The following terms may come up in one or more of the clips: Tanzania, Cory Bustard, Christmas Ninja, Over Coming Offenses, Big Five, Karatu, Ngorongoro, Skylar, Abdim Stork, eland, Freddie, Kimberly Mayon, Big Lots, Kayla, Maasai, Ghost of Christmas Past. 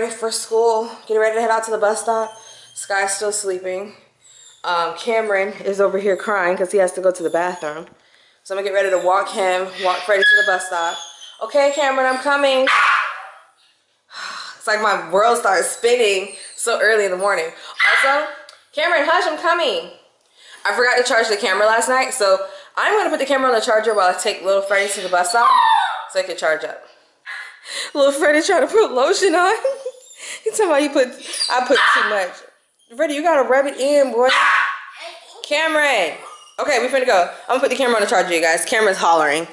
ready for school, getting ready to head out to the bus stop. Sky's still sleeping. Cameron is over here crying because he has to go to the bathroom. So I'm gonna get ready to walk him, walk Freddie to the bus stop. Okay, Cameron, I'm coming. It's like my world starts spinning so early in the morning. Also, Cameron, hush, I'm coming. I forgot to charge the camera last night, so I'm gonna put the camera on the charger while I take little Freddie to the bus stop so I can charge up. Little Freddie trying to put lotion on. He's talking about I put too much. Freddie, you gotta rub it in, boy. Cameron. Okay, we finna go. I'm gonna put the camera on the charger, you guys. Camera's hollering.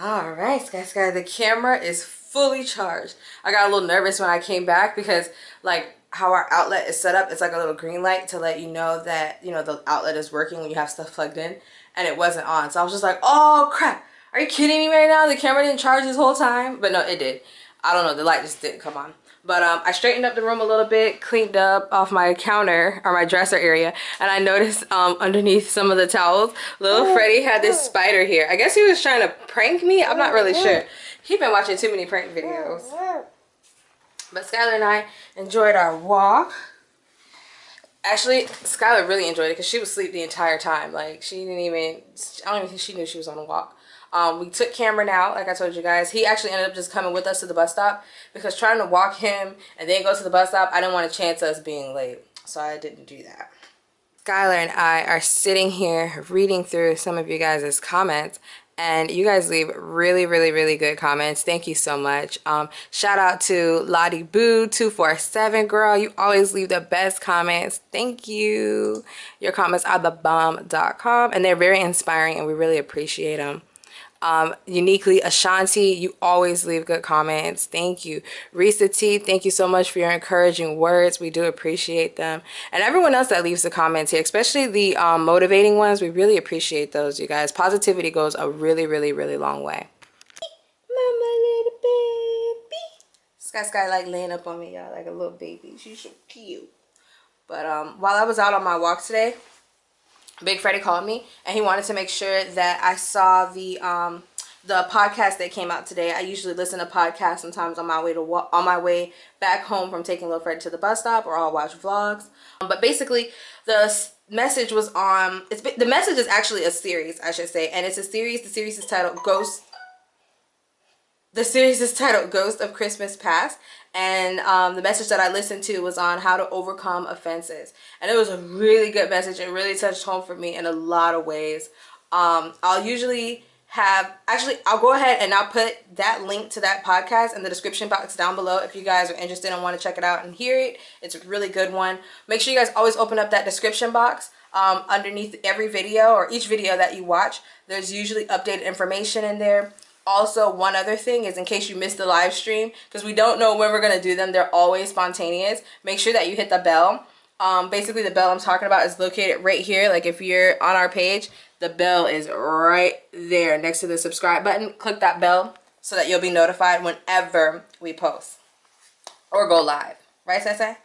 All right, guys, the camera is fully charged. I got a little nervous when I came back because, like, how our outlet is set up, it's like a little green light to let you know that, you know, the outlet is working when you have stuff plugged in, and it wasn't on. So I was just like, oh, crap. Are you kidding me right now? The camera didn't charge this whole time? But no, it did. I don't know. The light just didn't come on. But I straightened up the room a little bit, cleaned up off my counter or my dresser area, and I noticed underneath some of the towels, little Freddie had this spider here. I guess he was trying to prank me. I'm not really sure. He's been watching too many prank videos. But Skylar and I enjoyed our walk. Actually, Skylar really enjoyed it because she was asleep the entire time. Like, she didn't even, I don't even think she knew she was on a walk. We took Cameron out, like I told you guys. He actually ended up just coming with us to the bus stop because trying to walk him and then go to the bus stop, I didn't want to chance us being late. So I didn't do that. Skylar and I are sitting here reading through some of you guys' comments, and you guys leave really, really, really good comments. Thank you so much. Shout out to Lottie Boo 247, girl. You always leave the best comments. Thank you. Your comments are thebomb.com, and they're very inspiring, and we really appreciate them. Uniquely Ashanti, you always leave good comments. Thank you. Risa T, thank you so much for your encouraging words. We do appreciate them. And everyone else that leaves the comments here, especially the motivating ones, we really appreciate those, you guys. Positivity goes a really, really, really long way. Mama, little baby. Sky like laying up on me, y'all, like a little baby. She's so cute. But while I was out on my walk today, Big Freddie called me, and he wanted to make sure that I saw the podcast that came out today. I usually listen to podcasts sometimes on my way to back home from taking Lil Freddie to the bus stop, or I'll watch vlogs. But basically, the message was on. The message is actually a series, I should say, and it's a series. The series is titled Ghost. The series is titled Ghost of Christmas Past, and the message that I listened to was on how to overcome offenses. And it was a really good message. It really touched home for me in a lot of ways. I'll usually have, actually, I'll go ahead and I'll put that link to that podcast in the description box down below if you guys are interested and want to check it out and hear it. It's a really good one. Make sure you guys always open up that description box. Underneath every video or each video that you watch, there's usually updated information in there. Also, one other thing is in case you missed the live stream, because we don't know when we're going to do them. They're always spontaneous. Make sure that you hit the bell. Basically, the bell I'm talking about is located right here. Like, if you're on our page, the bell is right there next to the subscribe button. Click that bell so that you'll be notified whenever we post or go live. Right, Sensei?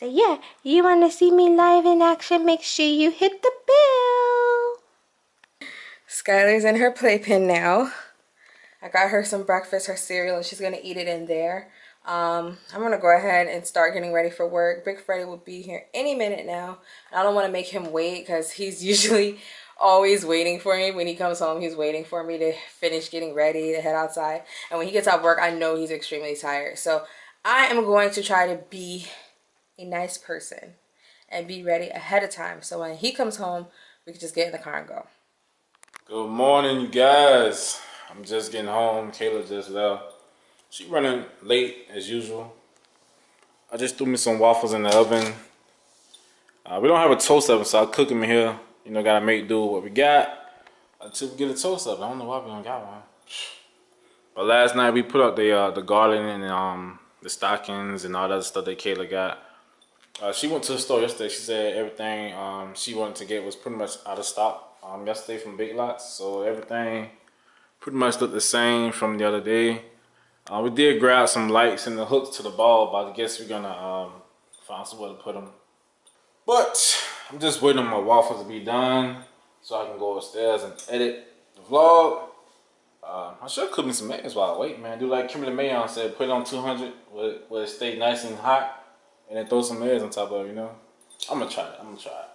So, yeah, you want to see me live in action, make sure you hit the bell. Skylar's in her playpen now. I got her some breakfast, her cereal, and she's going to eat it in there. I'm going to go ahead and start getting ready for work. Big Freddie will be here any minute now. And I don't want to make him wait because he's usually always waiting for me. When he comes home, he's waiting for me to finish getting ready to head outside. And when he gets off work, I know he's extremely tired. So I am going to try to be a nice person and be ready ahead of time. So when he comes home, we can just get in the car and go. Good morning, you guys. I'm just getting home. Kayla just left. She running late as usual. I just threw me some waffles in the oven. We don't have a toast oven, so I'll cook them in here. You know, gotta make do what we got until we get a toast oven. I don't know why we don't got one. But last night we put up the garland and the stockings and all that stuff that Kayla got. She went to the store yesterday. She said everything she wanted to get was pretty much out of stock yesterday from Big Lots. So everything pretty much looked the same from the other day. We did grab some lights and the hooks to the ball, but I guess we're gonna find somewhere to put them. But I'm just waiting on my waffles to be done so I can go upstairs and edit the vlog. I should cook me some eggs while I wait, man. Do like Kimberly Mayon said, put it on 200 where it stay nice and hot, and then throw some eggs on top of it, you know? I'm gonna try it. I'm gonna try it.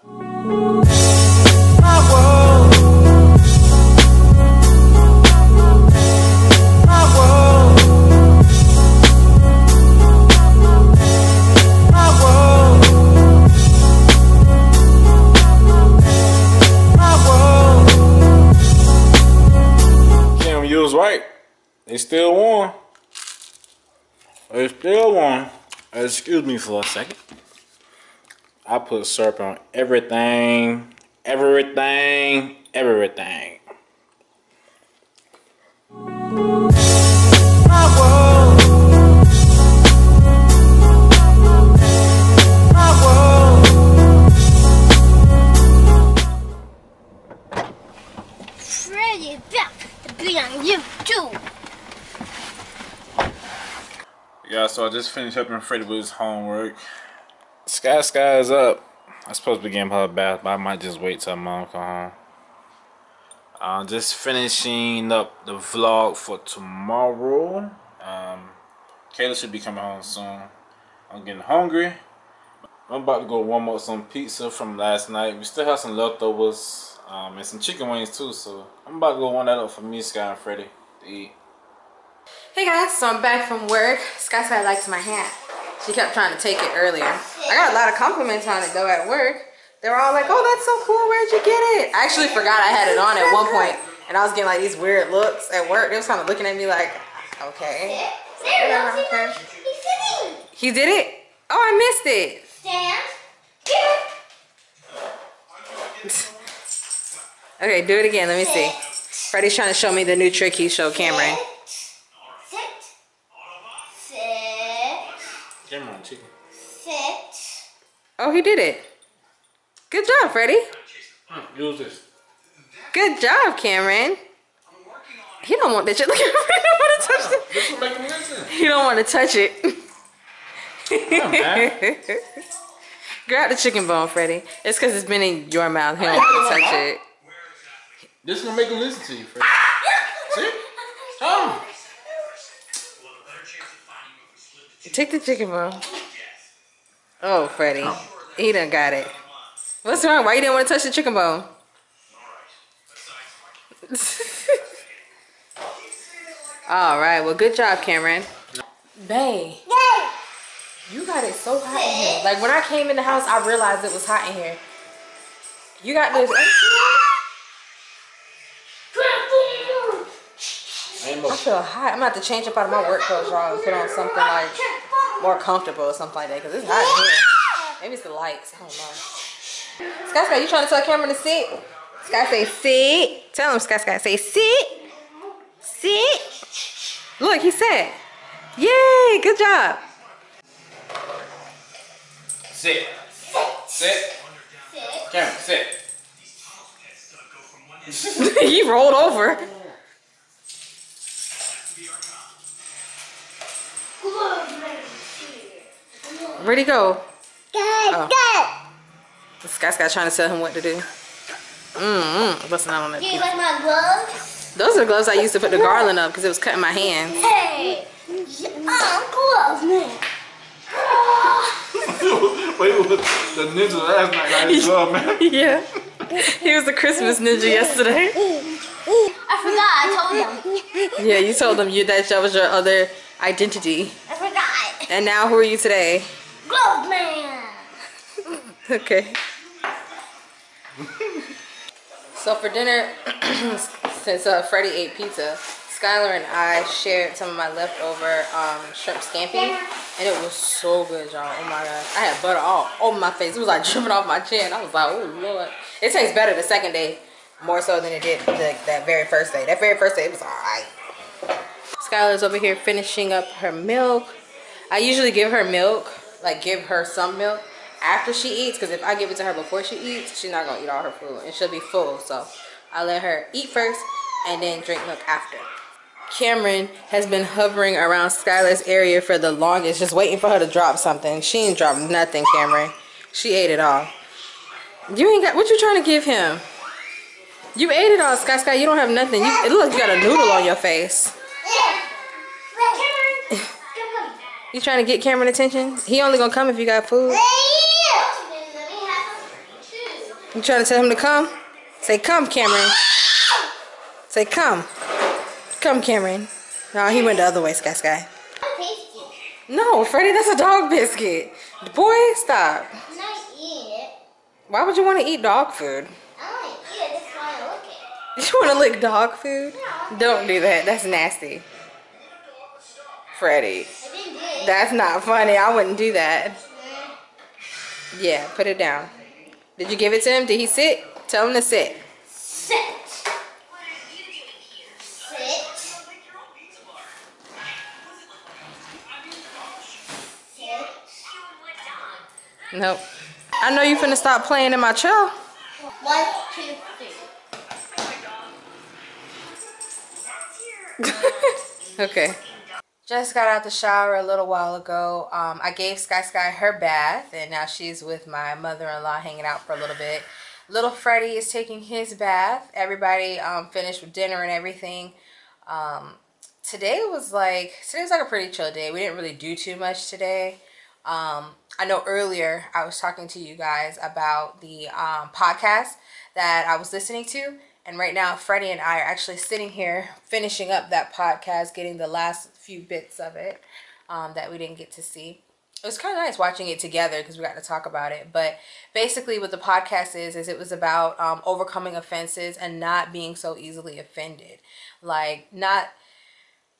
It's still warm. It's still warm. Excuse me for a second. I put syrup on everything. Everything. Everything. Freddie back to be on YouTube. Yeah, so I just finished helping Freddie with his homework. Sky is up. I'm supposed to be getting her a bath, but I might just wait till Mom comes home. I'm just finishing up the vlog for tomorrow. Kayla should be coming home soon. I'm getting hungry. I'm about to go warm up some pizza from last night. We still have some leftovers and some chicken wings too, so I'm about to go warm that up for me, Sky, and Freddie to eat. Hey guys, so I'm back from work. Sky said I liked my hat. She kept trying to take it earlier. I got a lot of compliments on it though at work. They were all like, oh, that's so cool, where'd you get it? I actually forgot I had it on at one point, and I was getting like these weird looks at work. They was kind of looking at me like, okay. Sarah, he did it? Oh, I missed it. Okay, do it again, let me see. Freddie's trying to show me the new trick he showed Cameron. Oh, he did it. Good job, Freddie. Use this. Good job, Cameron. He don't want that shit. Look at Freddie. Don't want to touch it. He don't want to touch it. Grab the chicken bone, Freddie. It's because it's been in your mouth. He don't want to touch it. This is going to make him listen to you, Freddie. See? Oh. Take the chicken bone. Oh, Freddie. Oh. He done got it. What's wrong? Why you didn't want to touch the chicken bone? Alright, well, good job, Cameron. Babe, you got it so hot in here. Like, when I came in the house, I realized it was hot in here. You got this. I feel hot. I'm going to have to change up out of my work clothes, y'all, and put on something like more comfortable or something like that, because it's hot in here. Maybe it's the lights. I don't know. Sky Sky, you trying to tell Cameron to sit? Sky say sit. Tell him, Sky Sky. Say sit. Sit. Look, he said. Yay, good job. Sit. Sit. Cameron, sit. He rolled over. Where'd he go? Oh. This guy's trying to tell him what to do. Busting out on that. Do you like my gloves? Those are the gloves I used to put the garland up because it was cutting my hands. Hey, gloves, man. Wait, the ninja last night got his glove, man. Yeah. He was the Christmas ninja yesterday. I forgot. I told him. Yeah, you told him that was your other identity. I forgot. And now, who are you today? Glove man. Okay. So for dinner, since Freddie ate pizza, Skylar and I shared some of my leftover shrimp scampi, and it was so good, y'all. Oh my gosh, I had butter all over my face. It was like dripping off my chin. I was like, oh Lord. It tastes better the second day, more so than it did that very first day. That very first day, it was all right. Skylar's over here finishing up her milk. I usually give her milk, like give her some milk after she eats, because if I give it to her before she eats, she's not gonna eat all her food and she'll be full. So I let her eat first and then drink milk after. Cameron has been hovering around Skylar's area for the longest, just waiting for her to drop something. She ain't dropped nothing, Cameron. She ate it all. You ain't got what you trying to give him? You ate it all, Sky Sky. You don't have nothing. It looks like you got a noodle on your face. You trying to get Cameron attention? He only gonna come if you got food. You trying to tell him to come? Say, come, Cameron. Say, come. Come, Cameron. No, he went the other way, Sky Sky. No, Freddie, that's a dog biscuit. Boy, stop. I'm not eating it. Why would you want to eat dog food? I don't want to eat it. I just want to lick it. You want to lick dog food? No. Don't do that. That's nasty. Freddie. I didn't do it. That's not funny. I wouldn't do that. Yeah, put it down. Did you give it to him? Did he sit? Tell him to sit. Sit. Nope. I know you finna stop playing in my chair. 1, 2, 3. Okay. Just got out the shower a little while ago. I gave Sky Sky her bath, and now she's with my mother-in-law hanging out for a little bit. Little Freddie is taking his bath. Everybody finished with dinner and everything. Today was like a pretty chill day. We didn't really do too much today. I know earlier I was talking to you guys about the podcast that I was listening to, and right now Freddie and I are actually sitting here finishing up that podcast, getting the last few bits of it that we didn't get to see. It was kind of nice watching it together because we got to talk about it. But basically what the podcast is it was about overcoming offenses and not being so easily offended.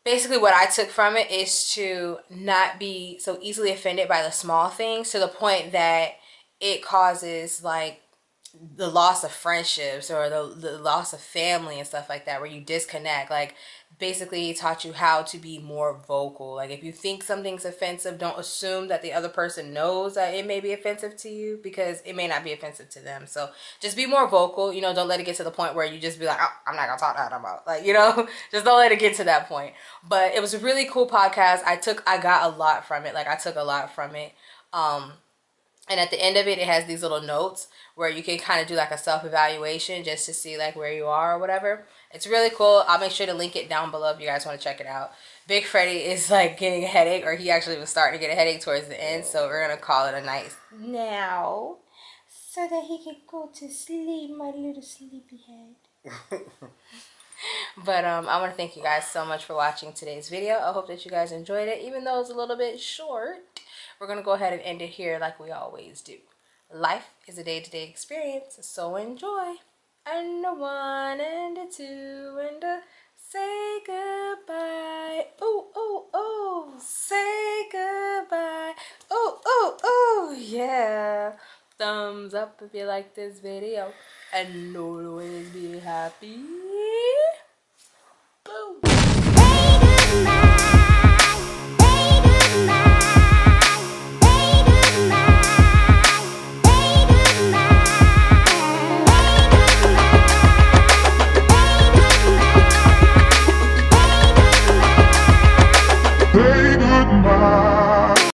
Basically what I took from it is to not be so easily offended by the small things to the point that it causes like the loss of friendships or the loss of family and stuff like that, where you disconnect. Like basically it taught you how to be more vocal. Like if you think something's offensive, don't assume that the other person knows that it may be offensive to you, because it may not be offensive to them. So just be more vocal, you know. Don't let it get to the point where you just be like, oh, I'm not gonna talk to her about, like, you know, just don't let it get to that point. But it was a really cool podcast. I got a lot from it. Like I took a lot from it. And at the end of it, it has these little notes where you can kind of do like a self-evaluation just to see like where you are or whatever. It's really cool. I'll make sure to link it down below if you guys want to check it out. Big Freddie is like getting a headache, or he actually was starting to get a headache towards the end. So we're going to call it a night now so that he can go to sleep, my little sleepy head. But I want to thank you guys so much for watching today's video. I hope that you guys enjoyed it, even though it's a little bit short. We're going to go ahead and end it here like we always do. Life is a day-to-day experience, so enjoy. And a 1 and a 2 and a say goodbye. Ooh, ooh, ooh, say goodbye. Ooh, ooh, ooh, yeah. Thumbs up if you like this video. And always be happy.